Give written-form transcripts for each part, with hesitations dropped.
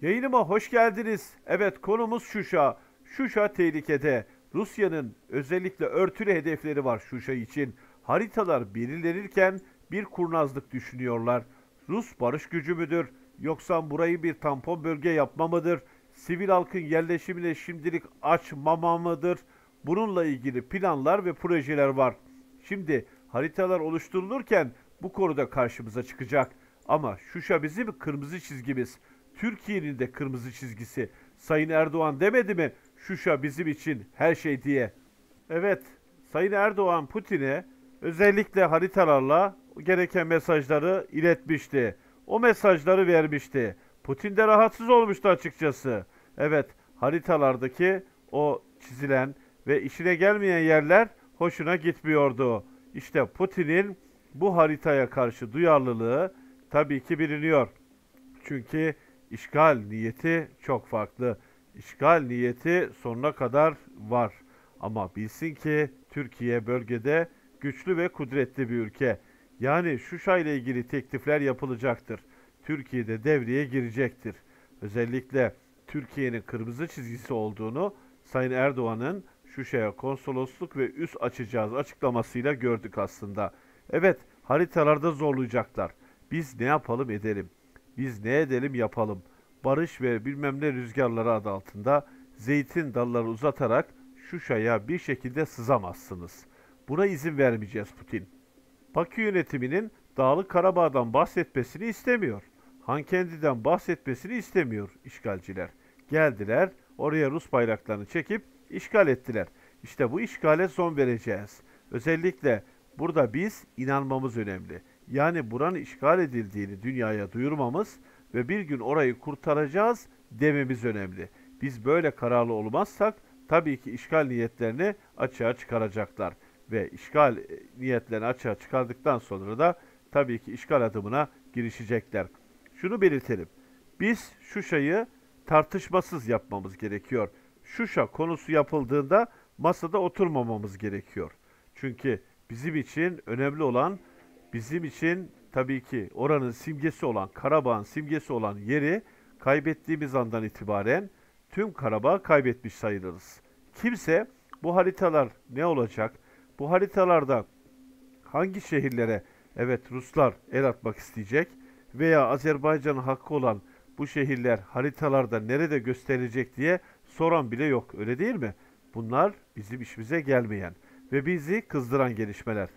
Yayınıma hoş geldiniz. Evet, konumuz Şuşa. Şuşa tehlikede. Rusya'nın özellikle örtülü hedefleri var Şuşa için. Haritalar belirlenirken bir kurnazlık düşünüyorlar. Rus barış gücü müdür? Yoksa burayı bir tampon bölge yapma mıdır? Sivil halkın yerleşimine şimdilik açmama mıdır? Bununla ilgili planlar ve projeler var. Şimdi haritalar oluşturulurken bu konuda karşımıza çıkacak. Ama Şuşa bizim kırmızı çizgimiz. Türkiye'nin de kırmızı çizgisi. Sayın Erdoğan demedi mi Şuşa bizim için her şey diye? Evet, Sayın Erdoğan Putin'e özellikle haritalarla gereken mesajları iletmişti. O mesajları vermişti. Putin de rahatsız olmuştu açıkçası. Evet, haritalardaki o çizilen ve işine gelmeyen yerler hoşuna gitmiyordu. İşte Putin'in bu haritaya karşı duyarlılığı tabii ki biliniyor. Çünkü işgal niyeti çok farklı. İşgal niyeti sonuna kadar var. Ama bilsin ki Türkiye bölgede güçlü ve kudretli bir ülke. Yani Şuşa ile ilgili teklifler yapılacaktır. Türkiye'de devreye girecektir. Özellikle Türkiye'nin kırmızı çizgisi olduğunu Sayın Erdoğan'ın Şuşa'ya konsolosluk ve üs açacağız açıklamasıyla gördük aslında. Evet, haritalarda zorlayacaklar. Biz ne yapalım edelim. Biz ne edelim yapalım. Barış ve bilmem ne rüzgarları adı altında zeytin dalları uzatarak Şuşa'ya bir şekilde sızamazsınız. Buna izin vermeyeceğiz Putin. Bakü yönetiminin Dağlı Karabağ'dan bahsetmesini istemiyor. Hankendi'den bahsetmesini istemiyor işgalciler. Geldiler, oraya Rus bayraklarını çekip işgal ettiler. İşte bu işgale son vereceğiz. Özellikle burada biz inanmamız önemli. Yani buranın işgal edildiğini dünyaya duyurmamız ve bir gün orayı kurtaracağız dememiz önemli. Biz böyle kararlı olmazsak tabii ki işgal niyetlerini açığa çıkaracaklar. Ve işgal niyetlerini açığa çıkardıktan sonra da tabii ki işgal adımına girişecekler. Şunu belirtelim. Biz Şuşa'yı tartışmasız yapmamız gerekiyor. Şuşa konusu yapıldığında masada oturmamamız gerekiyor. Çünkü bizim için önemli olan, bizim için tabii ki oranın simgesi olan, Karabağ'ın simgesi olan yeri kaybettiğimiz andan itibaren tüm Karabağ'ı kaybetmiş sayılırız. Kimse bu haritalar ne olacak? Bu haritalarda hangi şehirlere evet Ruslar el atmak isteyecek veya Azerbaycan'ın hakkı olan bu şehirler haritalarda nerede gösterilecek diye soran bile yok, öyle değil mi? Bunlar bizim işimize gelmeyen ve bizi kızdıran gelişmeler.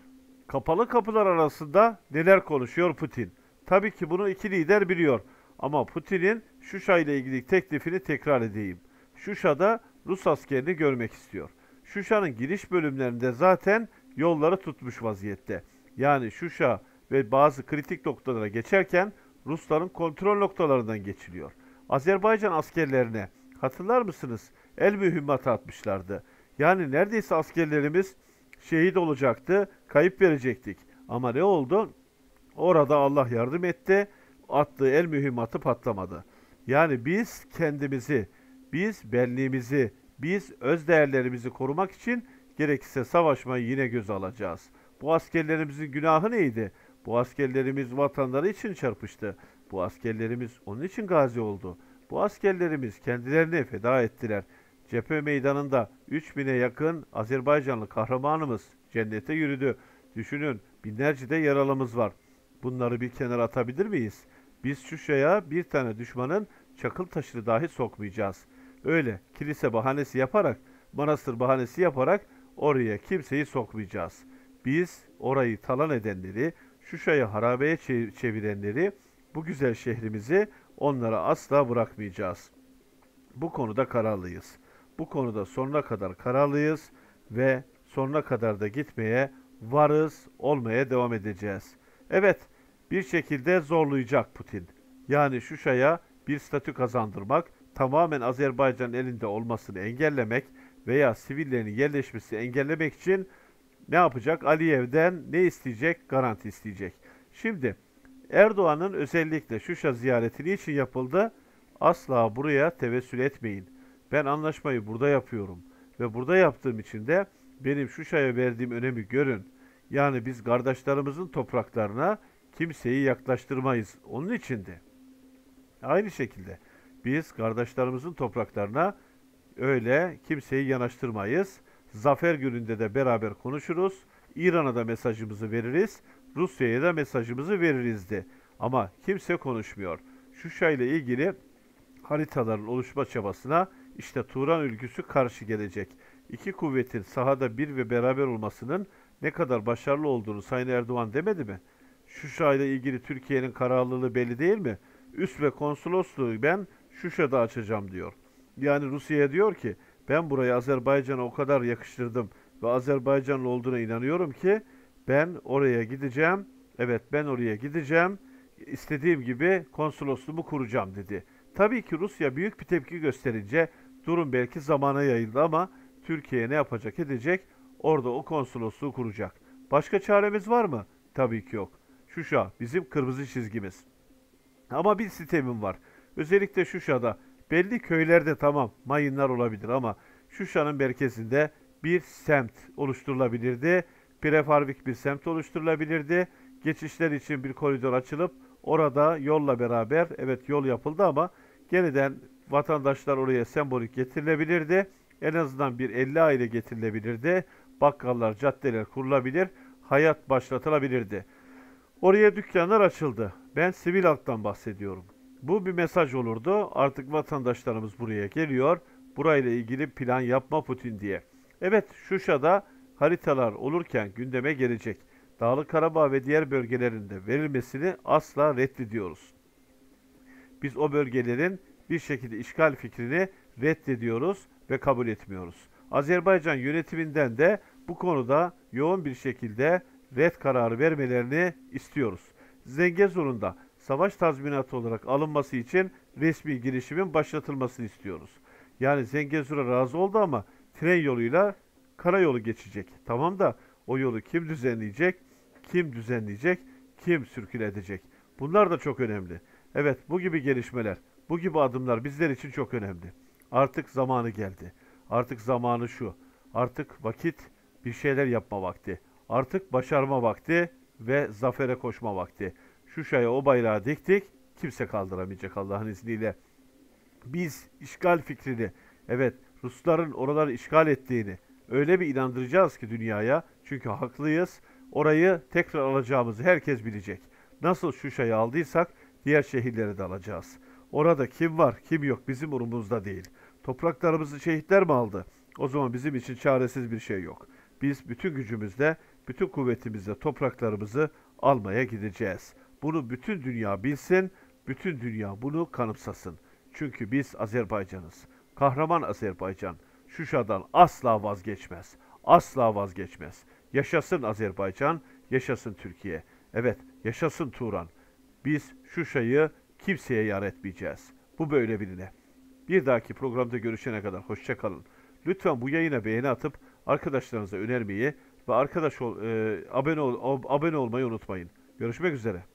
Kapalı kapılar arasında neler konuşuyor Putin? Tabii ki bunu iki lider biliyor ama Putin'in Şuşa ile ilgili teklifini tekrar edeyim. Şuşa'da Rus askerini görmek istiyor. Şuşa'nın giriş bölümlerinde zaten yolları tutmuş vaziyette. Yani Şuşa ve bazı kritik noktalara geçerken Rusların kontrol noktalarından geçiliyor. Azerbaycan askerlerine hatırlar mısınız? El mühimmatı atmışlardı. Yani neredeyse askerlerimiz şehit olacaktı, kayıp verecektik. Ama ne oldu? Orada Allah yardım etti, attığı el mühimmatı patlamadı. Yani biz kendimizi, biz benliğimizi, biz öz değerlerimizi korumak için gerekirse savaşmayı yine göze alacağız. Bu askerlerimizin günahı neydi? Bu askerlerimiz vatanları için çarpıştı. Bu askerlerimiz onun için gazi oldu. Bu askerlerimiz kendilerini feda ettiler. Cephe meydanında 3000'e yakın Azerbaycanlı kahramanımız cennete yürüdü. Düşünün, binlerce de yaralımız var. Bunları bir kenara atabilir miyiz? Biz Şuşa'ya bir tane düşmanın çakıl taşını dahi sokmayacağız. Öyle kilise bahanesi yaparak, manastır bahanesi yaparak oraya kimseyi sokmayacağız. Biz orayı talan edenleri, Şuşa'yı harabeye çevirenleri, bu güzel şehrimizi onlara asla bırakmayacağız. Bu konuda kararlıyız. Bu konuda sonuna kadar kararlıyız ve sonuna kadar da gitmeye varız, olmaya devam edeceğiz. Evet, bir şekilde zorlayacak Putin. Yani Şuşa'ya bir statü kazandırmak, tamamen Azerbaycan'ın elinde olmasını engellemek veya sivillerin yerleşmesini engellemek için ne yapacak? Aliyev'den ne isteyecek? Garanti isteyecek. Şimdi Erdoğan'ın özellikle Şuşa ziyaretini için yapıldı. Asla buraya tevessül etmeyin. Ben anlaşmayı burada yapıyorum ve burada yaptığım için de benim Şuşa'ya verdiğim önemi görün. Yani biz kardeşlerimizin topraklarına kimseyi yaklaştırmayız. Onun için de aynı şekilde Biz kardeşlerimizin topraklarına öyle kimseyi yanaştırmayız. Zafer gününde de beraber konuşuruz. İran'a da mesajımızı veririz. Rusya'ya da mesajımızı veririzdi. Ama kimse konuşmuyor. Şuşa ile ilgili haritaların oluşma çabasına işte Turan ülküsü karşı gelecek. İki kuvvetin sahada bir ve beraber olmasının ne kadar başarılı olduğunu Sayın Erdoğan demedi mi? Şuşa ile ilgili Türkiye'nin kararlılığı belli değil mi? Üs ve konsolosluğu ben Şuşa'da açacağım diyor. Yani Rusya'ya diyor ki ben burayı Azerbaycan'a o kadar yakıştırdım ve Azerbaycanlı olduğuna inanıyorum ki ben oraya gideceğim. Evet, ben oraya gideceğim. İstediğim gibi konsolosluğumu kuracağım dedi. Tabii ki Rusya büyük bir tepki gösterince durum belki zamana yayıldı ama Türkiye ne yapacak edecek? Orada o konsolosluğu kuracak. Başka çaremiz var mı? Tabii ki yok. Şuşa bizim kırmızı çizgimiz. Ama bir sistemim var. Özellikle Şuşa'da belli köylerde tamam mayınlar olabilir ama Şuşa'nın merkezinde bir semt oluşturulabilirdi. Prefabrik bir semt oluşturulabilirdi. Geçişler için bir koridor açılıp orada yolla beraber, evet yol yapıldı ama yeniden vatandaşlar oraya sembolik getirilebilirdi. En azından bir 50 aile getirilebilirdi. Bakkallar, caddeler kurulabilir. Hayat başlatılabilirdi. Oraya dükkanlar açıldı. Ben sivil halktan bahsediyorum. Bu bir mesaj olurdu. Artık vatandaşlarımız buraya geliyor. Burayla ilgili plan yapma Putin diye. Evet, Şuşa'da haritalar olurken gündeme gelecek. Dağlı Karabağ ve diğer bölgelerinde verilmesini asla reddediyoruz. Biz o bölgelerin bir şekilde işgal fikrini reddediyoruz ve kabul etmiyoruz. Azerbaycan yönetiminden de bu konuda yoğun bir şekilde red kararı vermelerini istiyoruz. Zengezur'un da savaş tazminatı olarak alınması için resmi girişimin başlatılmasını istiyoruz. Yani Zengezur'a razı oldu ama tren yoluyla karayolu geçecek. Tamam da o yolu kim düzenleyecek, kim düzenleyecek, kim sürküle edecek? Bunlar da çok önemli. Evet, bu gibi gelişmeler, bu gibi adımlar bizler için çok önemli. Artık zamanı geldi. Artık zamanı şu. Artık vakit, bir şeyler yapma vakti. Artık başarma vakti ve zafere koşma vakti. Şuşa'ya o bayrağı diktik, kimse kaldıramayacak Allah'ın izniyle. Biz işgal fikrini, evet Rusların oraları işgal ettiğini öyle bir inandıracağız ki dünyaya, çünkü haklıyız, orayı tekrar alacağımızı herkes bilecek. Nasıl Şuşa'yı aldıysak diğer şehirleri de alacağız. Orada kim var, kim yok bizim umurumuzda değil. Topraklarımızı şehitler mi aldı? O zaman bizim için çaresiz bir şey yok. Biz bütün gücümüzle, bütün kuvvetimizle topraklarımızı almaya gideceğiz. Bunu bütün dünya bilsin, bütün dünya bunu kanımsasın. Çünkü biz Azerbaycan'ız. Kahraman Azerbaycan, Şuşa'dan asla vazgeçmez. Asla vazgeçmez. Yaşasın Azerbaycan, yaşasın Türkiye. Evet, yaşasın Turan. Biz Şuşa'yı kimseye yar etmeyeceğiz. Bu böyle birine. Bir dahaki programda görüşene kadar hoşça kalın. Lütfen bu yayına beğeni atıp arkadaşlarınıza önermeyi ve abone olmayı unutmayın. Görüşmek üzere.